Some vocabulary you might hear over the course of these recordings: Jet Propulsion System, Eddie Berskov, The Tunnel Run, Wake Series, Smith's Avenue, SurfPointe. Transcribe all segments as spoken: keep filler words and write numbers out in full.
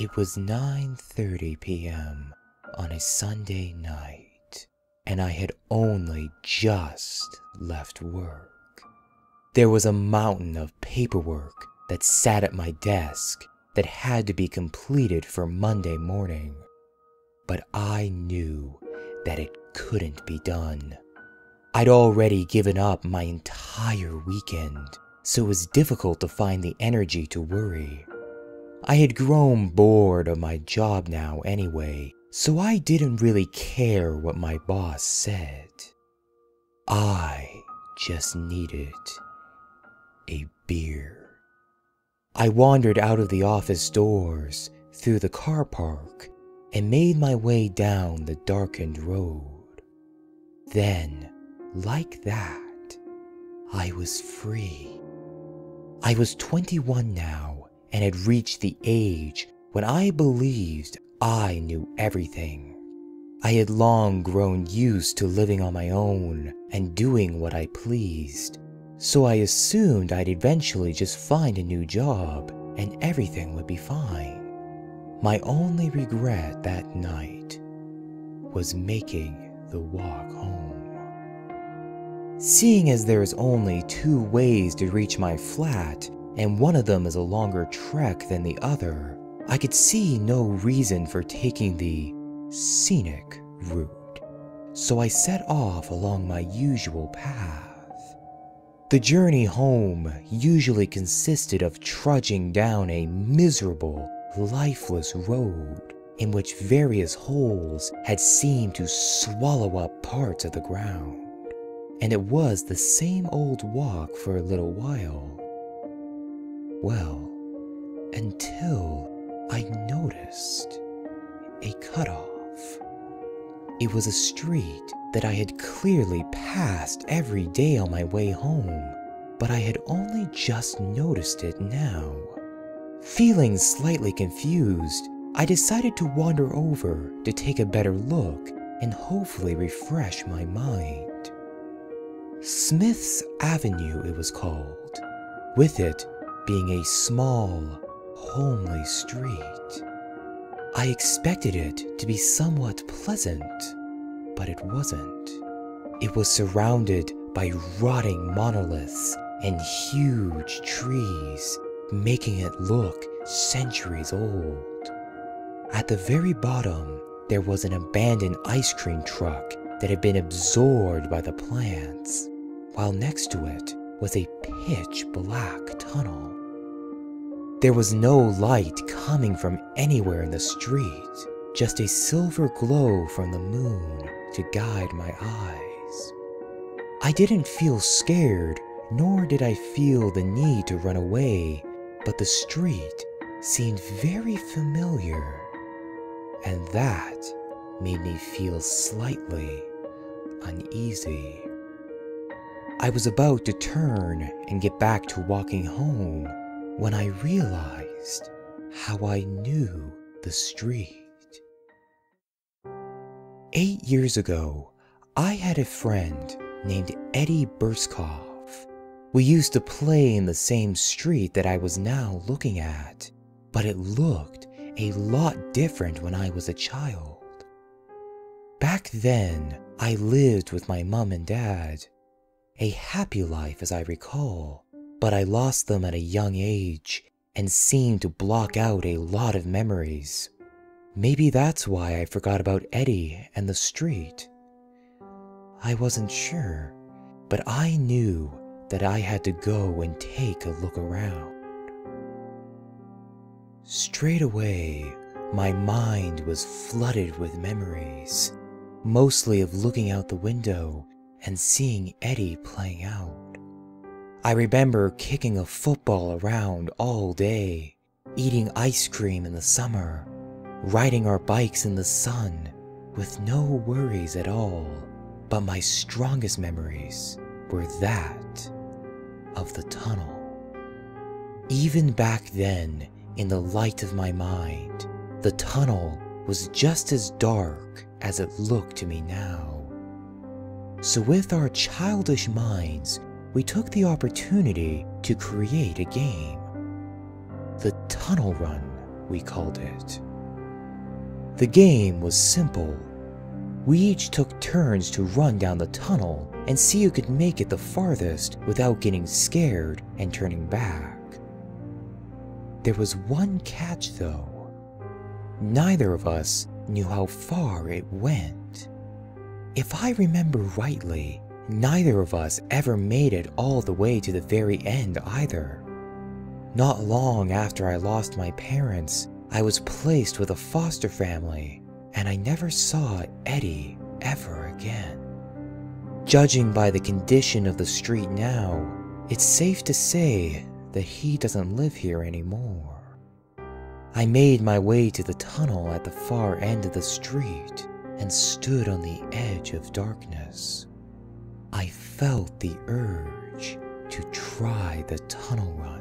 It was nine thirty p m on a Sunday night, and I had only just left work. There was a mountain of paperwork that sat at my desk that had to be completed for Monday morning, but I knew that it couldn't be done. I'd already given up my entire weekend, so it was difficult to find the energy to worry. I had grown bored of my job now anyway, so I didn't really care what my boss said. I just needed a beer. I wandered out of the office doors, through the car park, and made my way down the darkened road. Then, like that, I was free. I was twenty-one now, and had reached the age when I believed I knew everything. I had long grown used to living on my own and doing what I pleased, so I assumed I'd eventually just find a new job and everything would be fine. My only regret that night was making the walk home. Seeing as there is only two ways to reach my flat, and one of them is a longer trek than the other, I could see no reason for taking the scenic route, so I set off along my usual path. The journey home usually consisted of trudging down a miserable, lifeless road in which various holes had seemed to swallow up parts of the ground, and it was the same old walk for a little while. Well, until I noticed a cutoff. It was a street that I had clearly passed every day on my way home, but I had only just noticed it now. Feeling slightly confused, I decided to wander over to take a better look and hopefully refresh my mind. Smith's Avenue, it was called. With it, being a small, homely street. I expected it to be somewhat pleasant, but it wasn't. It was surrounded by rotting monoliths and huge trees, making it look centuries old. At the very bottom, there was an abandoned ice cream truck that had been absorbed by the plants, while next to it was a pitch-black tunnel. There was no light coming from anywhere in the street, just a silver glow from the moon to guide my eyes. I didn't feel scared, nor did I feel the need to run away, but the street seemed very familiar, and that made me feel slightly uneasy. I was about to turn and get back to walking home when I realized how I knew the street. Eight years ago, I had a friend named Eddie Berskov. We used to play in the same street that I was now looking at, but it looked a lot different when I was a child. Back then, I lived with my mom and dad. A happy life as I recall, but I lost them at a young age and seemed to block out a lot of memories. Maybe that's why I forgot about Eddie and the street. I wasn't sure, but I knew that I had to go and take a look around. Straight away, my mind was flooded with memories, mostly of looking out the window and seeing Eddie playing out. I remember kicking a football around all day, eating ice cream in the summer, riding our bikes in the sun with no worries at all, but my strongest memories were that of the tunnel. Even back then, in the light of my mind, the tunnel was just as dark as it looked to me now. So with our childish minds, we took the opportunity to create a game. The Tunnel Run we called it. The game was simple. We each took turns to run down the tunnel and see who could make it the farthest without getting scared and turning back. There was one catch, though. Neither of us knew how far it went. If I remember rightly, neither of us ever made it all the way to the very end either. Not long after I lost my parents, I was placed with a foster family, and I never saw Eddie ever again. Judging by the condition of the street now, it's safe to say that he doesn't live here anymore. I made my way to the tunnel at the far end of the street and stood on the edge of darkness. I felt the urge to try the tunnel run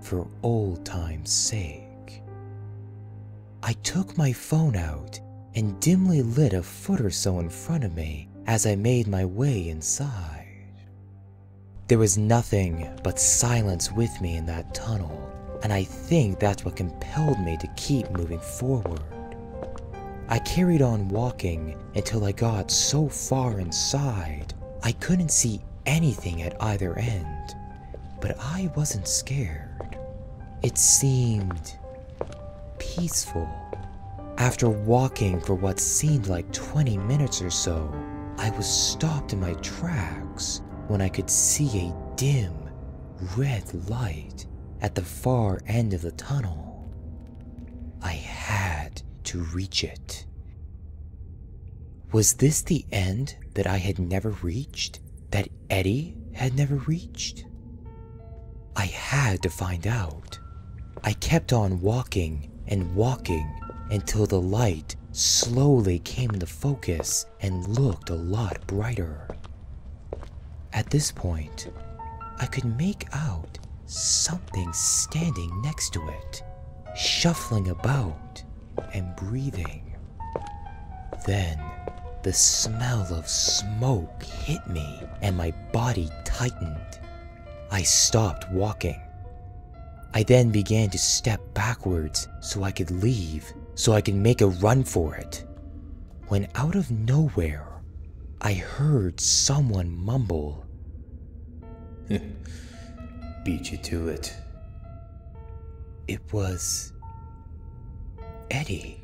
for old time's sake. I took my phone out and dimly lit a foot or so in front of me as I made my way inside. There was nothing but silence with me in that tunnel, and I think that's what compelled me to keep moving forward. I carried on walking until I got so far inside I couldn't see anything at either end, but I wasn't scared. It seemed peaceful. After walking for what seemed like twenty minutes or so, I was stopped in my tracks when I could see a dim, red light at the far end of the tunnel. I had to reach it. Was this the end that I had never reached? That Eddie had never reached? I had to find out. I kept on walking and walking until the light slowly came into focus and looked a lot brighter. At this point, I could make out something standing next to it, shuffling about and breathing. Then, the smell of smoke hit me and my body tightened. I stopped walking. I then began to step backwards so I could leave, so I could make a run for it. When out of nowhere, I heard someone mumble, "Beat you to it." It was Eddie.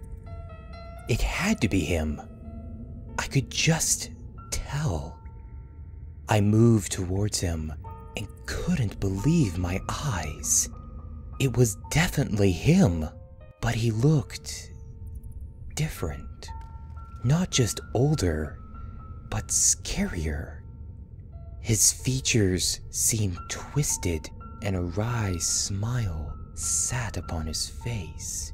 It had to be him. I could just tell. I moved towards him and couldn't believe my eyes. It was definitely him, but he looked different. Not just older, but scarier. His features seemed twisted, and a wry smile sat upon his face.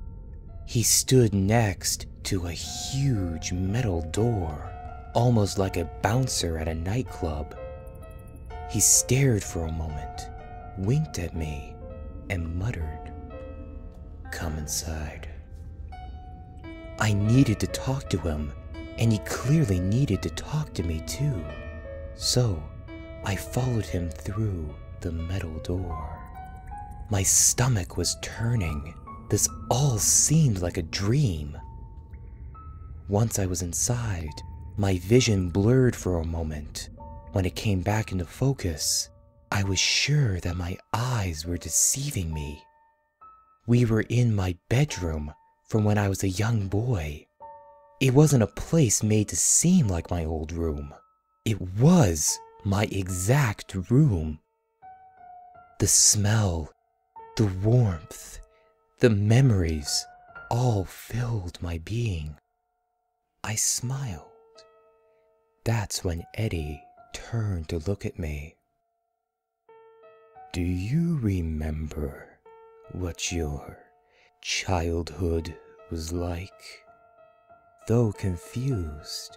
He stood next to a huge metal door, almost like a bouncer at a nightclub. He stared for a moment, winked at me, and muttered, "Come inside." I needed to talk to him, and he clearly needed to talk to me too. So, I followed him through the metal door. My stomach was turning. This all seemed like a dream. Once I was inside, my vision blurred for a moment. When it came back into focus, I was sure that my eyes were deceiving me. We were in my bedroom from when I was a young boy. It wasn't a place made to seem like my old room. It was my exact room. The smell, the warmth, the memories all filled my being. I smiled. That's when Eddie turned to look at me. "Do you remember what your childhood was like?" Though confused,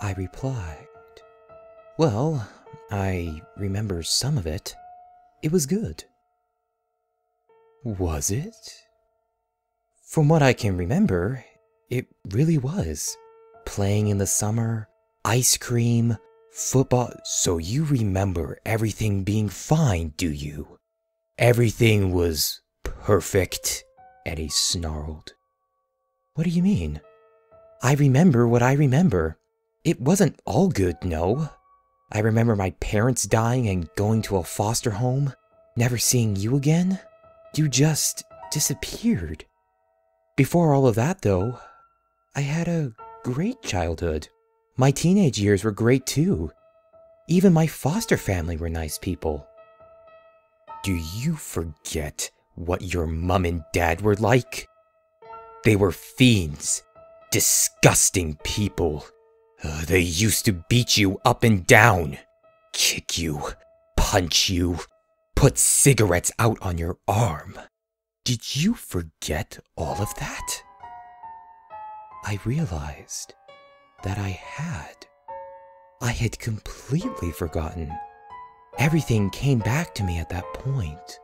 I replied, "Well, I remember some of it. It was good." "Was it?" "From what I can remember, it really was. Playing in the summer, ice cream, football." "So you remember everything being fine, do you? Everything was perfect. Eddie snarled. What do you mean? I remember what I remember. It wasn't all good, no. I remember my parents dying and going to a foster home, never seeing you again. You just disappeared. Before all of that, though, I had a great childhood. My teenage years were great, too. Even my foster family were nice people. Do you forget what your mum and dad were like? They were fiends. Disgusting people. Uh, they used to beat you up and down, kick you, punch you, put cigarettes out on your arm. Did you forget all of that? I realized that I had. I had completely forgotten. Everything came back to me at that point,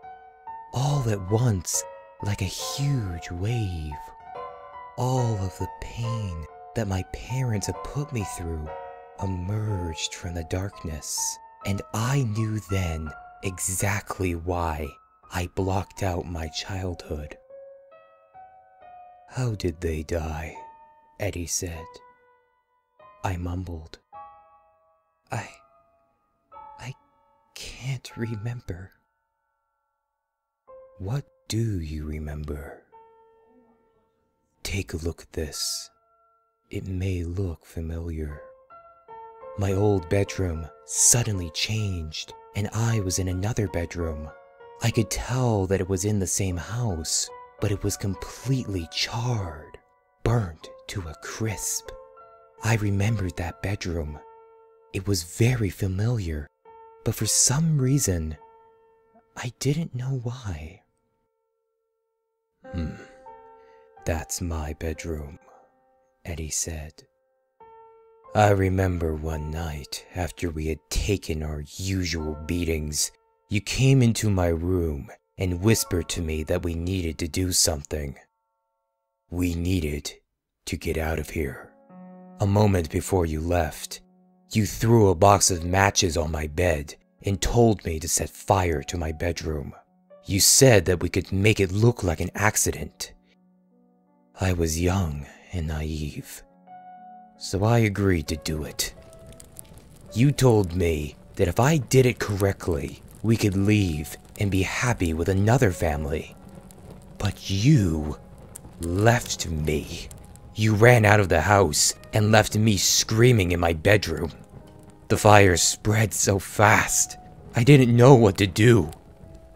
all at once, like a huge wave. All of the pain that my parents had put me through emerged from the darkness, and I knew then exactly why I blocked out my childhood. How did they die? Eddie said. I mumbled. I... I can't remember. What do you remember? Take a look at this. It may look familiar. My old bedroom suddenly changed, and I was in another bedroom. I could tell that it was in the same house, but it was completely charred, burnt to a crisp. I remembered that bedroom. It was very familiar, but for some reason, I didn't know why. Hmm, that's my bedroom. Eddie said. I remember one night, after we had taken our usual beatings, you came into my room and whispered to me that we needed to do something. We needed to get out of here. A moment before you left, you threw a box of matches on my bed and told me to set fire to my bedroom. You said that we could make it look like an accident. I was young and naive, so I agreed to do it. You told me that if I did it correctly, we could leave and be happy with another family. But you left me. You ran out of the house and left me screaming in my bedroom. The fire spread so fast, I didn't know what to do.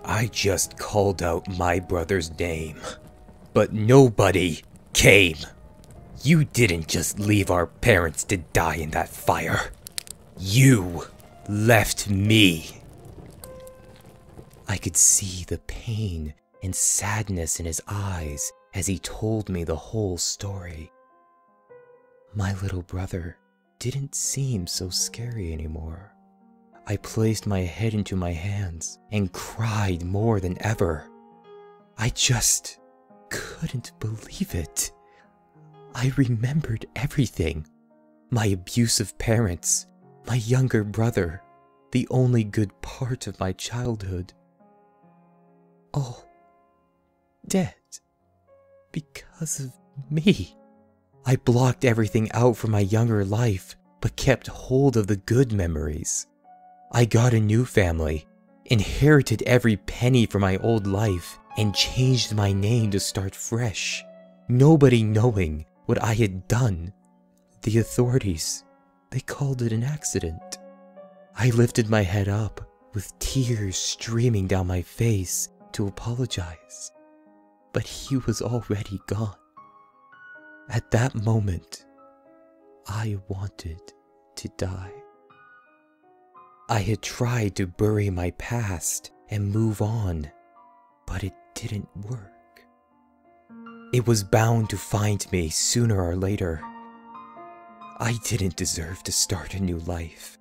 I just called out my brother's name, but nobody came. You didn't just leave our parents to die in that fire. You left me. I could see the pain and sadness in his eyes as he told me the whole story. My little brother didn't seem so scary anymore. I placed my head into my hands and cried more than ever. I just couldn't believe it. I remembered everything. My abusive parents, my younger brother, the only good part of my childhood. All dead because of me. I blocked everything out from my younger life, but kept hold of the good memories. I got a new family, inherited every penny from my old life, and changed my name to start fresh, nobody knowing what I had done. The authorities, they called it an accident. I lifted my head up with tears streaming down my face to apologize, but he was already gone. At that moment, I wanted to die. I had tried to bury my past and move on, but it didn't work. It was bound to find me sooner or later. I didn't deserve to start a new life.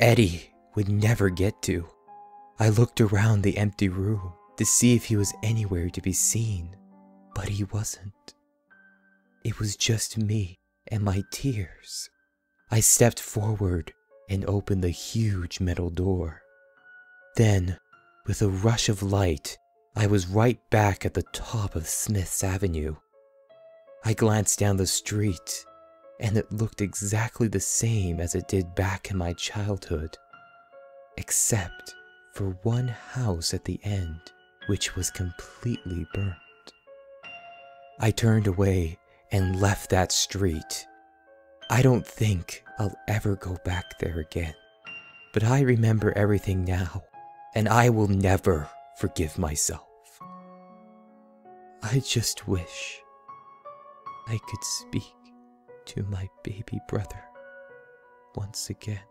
Eddie would never get to. I looked around the empty room to see if he was anywhere to be seen, but he wasn't. It was just me and my tears. I stepped forward and opened the huge metal door. Then, with a rush of light, I was right back at the top of Smith's Avenue. I glanced down the street, and it looked exactly the same as it did back in my childhood, except for one house at the end, which was completely burnt. I turned away and left that street. I don't think I'll ever go back there again, but I remember everything now, and I will never forgive myself. I just wish I could speak to my baby brother once again.